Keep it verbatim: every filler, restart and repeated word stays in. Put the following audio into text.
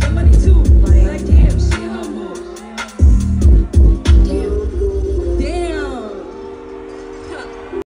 somebody too. Like, like damn, she